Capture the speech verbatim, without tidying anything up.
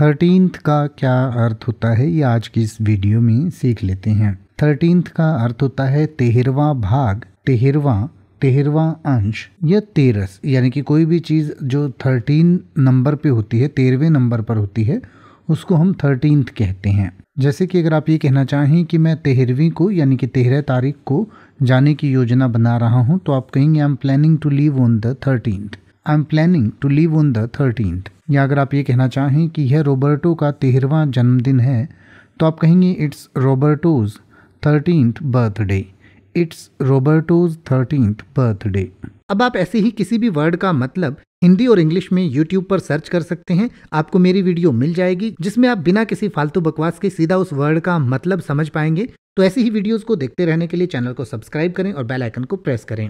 Thirteenth का क्या अर्थ होता है ये आज की इस वीडियो में सीख लेते हैं। थर्टीन्थ का अर्थ होता है तेरहवां भाग, तेरहवां तेरहवां अंश या तेरस, यानी कि कोई भी चीज़ जो थर्टीन नंबर पे होती है, तेरहवें नंबर पर होती है, उसको हम थर्टीन्थ कहते हैं। जैसे कि अगर आप ये कहना चाहें कि मैं तेरहवीं को यानी कि तेरह तारीख को जाने की योजना बना रहा हूँ, तो आप कहेंगे I am planning to leave on the thirteenth, I am planning to leave on the thirteenth. या अगर आप ये कहना चाहें कि यह रॉबर्टो का तेरहवां जन्मदिन है, तो आप कहेंगे it's Roberto's thirteenth birthday, it's Roberto's thirteenth birthday. अब आप ऐसे ही किसी भी वर्ड का मतलब हिंदी और इंग्लिश में यूट्यूब पर सर्च कर सकते हैं, आपको मेरी वीडियो मिल जाएगी जिसमें आप बिना किसी फालतू बकवास के सीधा उस वर्ड का मतलब समझ पाएंगे। तो ऐसी ही वीडियोस को देखते रहने के लिए चैनल को सब्सक्राइब करें और बेल आइकन को प्रेस करें।